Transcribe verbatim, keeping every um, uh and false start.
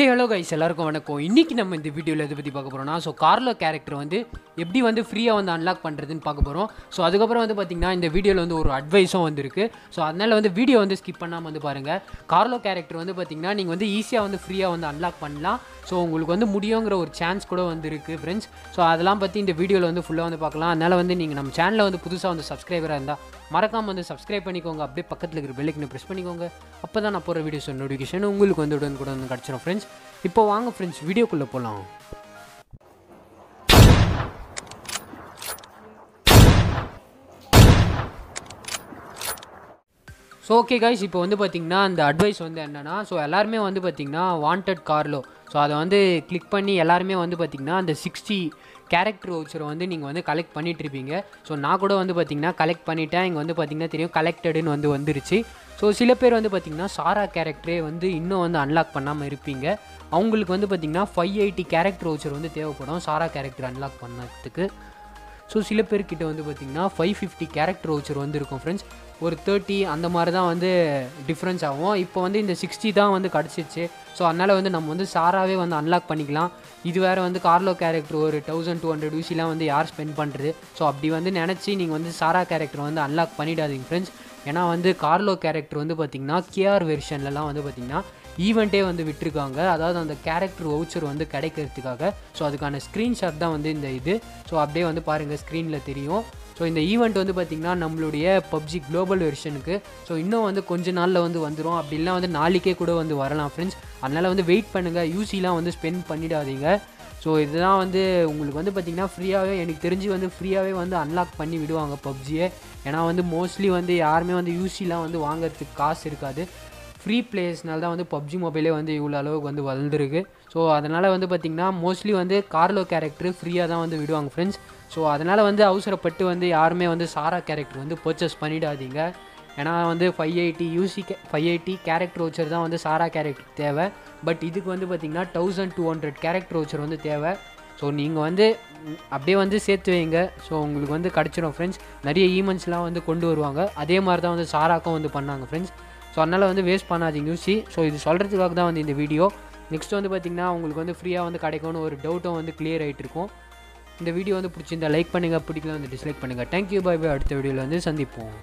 Hey hello guys, எல்லாருக்கும் வணக்கம். இன்னைக்கு நம்ம இந்த வீடியோல எதை பத்தி பார்க்க போறோம்னா சோ கார்லோ கரெக்டர் வந்து எப்படி வந்து ஃப்ரீயா வந்து அன்லாக் பண்றதுன்னு பார்க்க போறோம். சோ அதுக்கு அப்புறம் வந்து பாத்தீங்கன்னா இந்த வீடியோல வந்து ஒரு அட்வைஸும் வந்திருக்கு. சோ அதனால வந்து வீடியோ வந்து ஸ்கிப் பண்ணாம வந்து பாருங்க. கார்லோ கரெக்டர் வந்து பாத்தீங்கன்னா நீங்க வந்து ஈஸியா வந்து ஃப்ரீயா வந்து அன்லாக் பண்ணலாம். சோ உங்களுக்கு வந்து முடியும்ங்கற ஒரு சான்ஸ் கூட வந்திருக்கு फ्रेंड्स. சோ அதெல்லாம் பத்தி இந்த வீடியோல வந்து ஃபுல்லா வந்து பார்க்கலாம். அதனால வந்து நீங்க நம்ம சேனல்ல வந்து புதுசா வந்து சப்ஸ்கிரைபரா இருந்தா மறக்காம வந்து சப்ஸ்கிரைப் பண்ணிக்கோங்க. அப்படியே பக்கத்துல இருக்கிற பெல் ஐகானை பிரஸ் பண்ணிக்கோங்க. அப்பதான் நான் போற வீடியோஸ் நோட்டிஃபிகேஷன் உங்களுக்கு வந்து உடனே கூட வந்து கிடைச்சிடும் फ्रेंड्स. இப்போ வாங்க फ्रेंड्स வீடியோக்குள்ள போலாம். சோ ஓகே गाइस, இப்போ வந்து பாத்தீங்கன்னா அந்த அட்வைஸ் வந்து என்னன்னா சோ எல்லாரும் வந்து பாத்தீங்கன்னா வாண்டட் கார்லோ சோ அத வந்து click பண்ணி எல்லாரும் வந்து பாத்தீங்கன்னா அந்த sixty கேரக்டர் வவுச்சரை வந்து நீங்கள் வந்து கலெக்ட் பண்ணிகிட்ருப்பீங்க. ஸோ நான் கூட வந்து பார்த்திங்கன்னா கலெக்ட் பண்ணிவிட்டேன். இங்கே வந்து பார்த்திங்கன்னா தெரியும் கலெக்டடுன்னு வந்து வந்துருச்சு. ஸோ சில பேர் வந்து பார்த்திங்கன்னா சாரா கேரக்டரே வந்து இன்னும் வந்து அன்லாக் பண்ணாமல் இருப்பீங்க. அவங்களுக்கு வந்து பார்த்திங்கன்னா ஃபைவ் எயிட்டி கேரக்டர் வவுச்சர் வந்து தேவைப்படும் சாரா கேரக்டர் அன்லாக் பண்ணதுக்கு. ஸோ சில பேர்கிட்ட வந்து பார்த்திங்கன்னா ஃபைவ் ஃபிஃப்டி கேரக்டர் வவுச்சர் வந்து இருக்கும் ஃப்ரெண்ட்ஸ். ஒரு தேர்ட்டி அந்த மாதிரி தான் வந்து டிஃப்ரென்ஸ் ஆகும். இப்போ வந்து இந்த சிக்ஸ்டி தான் வந்து கிடச்சிச்சு. ஸோ அதனால் வந்து நம்ம வந்து சாராவே வந்து அன்லாக் பண்ணிக்கலாம். இது வேறு வந்து கார்லோ கேரக்டர் ஒரு தௌசண்ட் டூ ஹண்ட்ரட் யூசிலாம் வந்து யார் ஸ்பெண்ட் பண்ணுறது. ஸோ அப்படி வந்து நினச்சி நீங்கள் வந்து சாரா கேரக்டர் வந்து அன்லாக் பண்ணிடாதீங்க ஃப்ரெண்ட்ஸ். ஏன்னா வந்து கார்லோ கேரக்டர் வந்து பார்த்திங்கன்னா கேஆர் வெர்ஷன்லலாம் வந்து பார்த்திங்கன்னா ஈவெண்ட்டே வந்து விட்டுருக்காங்க. அதாவது அந்த கேரக்டர் வவுச்சர் வந்து கிடைக்கிறதுக்காக. ஸோ அதுக்கான ஸ்க்ரீன்ஷாட் தான் வந்து இந்த இது. ஸோ அப்படியே வந்து பாருங்கள் ஸ்க்ரீனில் தெரியும். ஸோ இந்த ஈவெண்ட் வந்து பார்த்திங்கன்னா நம்மளுடைய பப்ஜி குளோபல் வெர்ஷனுக்கு ஸோ இன்னும் வந்து கொஞ்ச நாளில் வந்து வந்துடும். அப்படிலாம் வந்து நாளைக்கே கூட வந்து வரலாம் ஃப்ரெண்ட்ஸ். அதனால் வந்து வெயிட் பண்ணுங்கள். யூசிலாம் வந்து ஸ்பெண்ட் பண்ணிடாதீங்க. ஸோ இதெல்லாம் வந்து உங்களுக்கு வந்து பார்த்திங்கன்னா ஃப்ரீயாகவே எனக்கு தெரிஞ்சு வந்து ஃப்ரீயாகவே வந்து அன்லாக் பண்ணி விடுவாங்க பப்ஜியை. ஏன்னா வந்து மோஸ்ட்லி வந்து யாருமே வந்து யூசிலாம் வந்து வாங்கிறதுக்கு காசு இருக்காது. ஃப்ரீ பிளேஸ்னால தான் வந்து பப்ஜி மொபைலே வந்து இவ்வளோ அளவுக்கு வந்து வளர்ந்துருக்கு. ஸோ அதனால் வந்து பார்த்திங்கன்னா மோஸ்ட்லி வந்து கார்லோ கேரக்டர் ஃப்ரீயாக தான் வந்து விடுவாங்க ஃப்ரெண்ட்ஸ். ஸோ அதனால் வந்து அவசரப்பட்டு வந்து யாருமே வந்து சாரா கேரக்டர் வந்து பர்ச்சேஸ் பண்ணிடாதீங்க. ஏன்னா வந்து ஃபைவ் எயிட்டி யூசி கே ஃபைவ் எயிட்டி கேரக்டர் வவுச்சர் தான் வந்து சாரா கேரக்டர் தேவை. பட் இதுக்கு வந்து பார்த்திங்கன்னா thousand two hundred character voucher வந்து தேவை. ஸோ நீங்கள் வந்து அப்படியே வந்து சேர்த்து வைங்க. ஸோ உங்களுக்கு வந்து கிடச்சிடும் ஃப்ரெண்ட்ஸ். நிறைய ஈமெண்ட்ஸ்லாம் வந்து கொண்டு வருவாங்க. அதே மாதிரி தான் வந்து சாராக்கும் வந்து பண்ணாங்க ஃப்ரெண்ட்ஸ். ஸோ அதனால் வந்து வேஸ்ட் பண்ணாதீங்க யூசி. ஸோ இது சொல்கிறதுக்காக தான் வந்து இந்த வீடியோ. நெக்ஸ்ட் வந்து பார்த்திங்கன்னா உங்களுக்கு வந்து ஃப்ரீயாக வந்து கிடைக்கும்னு ஒரு டவுட்டும் வந்து கிளியர் ஆகிட்டு இருக்கும். இந்த வீடியோ வந்து பிடிச்சிருந்தா லைக் பண்ணுங்கள், பிடிக்கல வந்து டிஸ்லைக் பண்ணுங்கள். Thank you, bye bye. அடுத்த வீடியோவில் வந்து சந்திப்போம்.